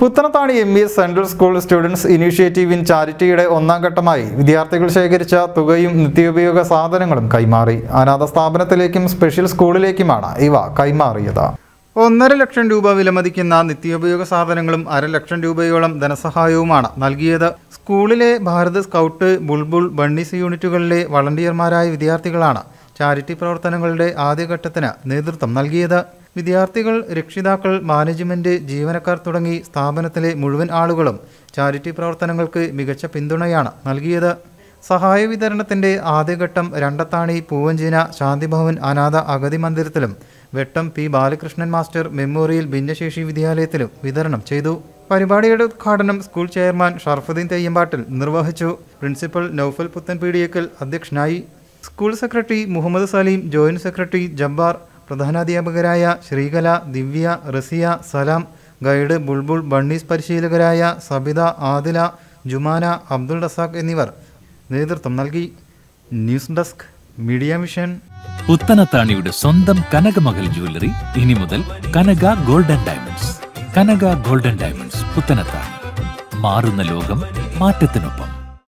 Puthanathani MES central school students initiative in ചാരിറ്റിയുടെ ഒന്നാം ഘട്ടമായി വിദ്യാർത്ഥികൾ ശേഖരിച്ച തുകയും നിത്യോപയോഗ സാധനങ്ങളും കൈമാറി. അനാഥ സ്ഥാപനത്തിലേക്കും സ്പെഷ്യൽ സ്കൂളിലേക്കുമാണ് ഇവ കൈമാറിയത്. 1.5 ലക്ഷം രൂപ വിലമതിക്കുന്ന നിത്യോപയോഗ സാധനങ്ങളും 1.5 ലക്ഷം രൂപയോളം ധനസഹായവുമാണ് നൽകിയത്. സ്കൂളിലെ ഭാരത് സ്കൗട്ട്, ബുൾബുൾ, ബണ്ണീസ് യൂണിറ്റുകളിലെ വളണ്ടിയർമാരായ വിദ്യാർത്ഥികളാണ് ചാരിറ്റി പ്രവർത്തനങ്ങളുടെ ആദ്യഘട്ടത്തിന് നേതൃത്വം നൽകിയത്. വിദ്യാർത്ഥികൾ, രക്ഷിതാക്കൾ, മാനേജ്മെൻറ്റ്, ജീവനക്കാർ തുടങ്ങി സ്ഥാപനത്തിലെ മുഴുവൻ ആളുകളും ചാരിറ്റി പ്രവർത്തനങ്ങൾക്ക് മികച്ച പിന്തുണയാണ് നൽകിയത്. സഹായ വിതരണത്തിൻ്റെ ആദ്യഘട്ടം രണ്ടത്താണി പൂവഞ്ചിന ശാന്തിഭവൻ അനാഥ അഗതി മന്ദിരത്തിലും വെട്ടം പി ബാലകൃഷ്ണൻ മാസ്റ്റർ മെമ്മോറിയൽ ഭിന്നശേഷി വിദ്യാലയത്തിലും വിതരണം ചെയ്തു. പരിപാടിയുടെ ഉദ്ഘാടനം സ്കൂൾ ചെയർമാൻ ഷർഫുദ്ദീൻ തെയ്യമ്പാട്ടിൽ നിർവഹിച്ചു. പ്രിൻസിപ്പൽ നൌഫൽ പുത്തൻപീടിയേക്കൽ അധ്യക്ഷനായി. School secretary Muhammad Saleem, joint secretary Jabbar, പ്രധാനാധ്യാപകരായ Sreekala, Divya, Rasiya, Salam, guide, bulbul, bunnies പരിശീലകരായ സബിത, ആദില, ജുമാന, അബ്ദുൾ റസാഖ് എന്നിവർ നേതൃത്വം നൽകി. News desk media mission. പുത്തനത്താണിയുടെ സ്വന്തം കനകമകൽ ജ്വല്ലറി ഇനി മുതൽ Kanaka golden diamonds. Kanaka golden diamonds Puthanathani. മാറുന്ന ലോകം, മാറ്റത്തിനൊപ്പം.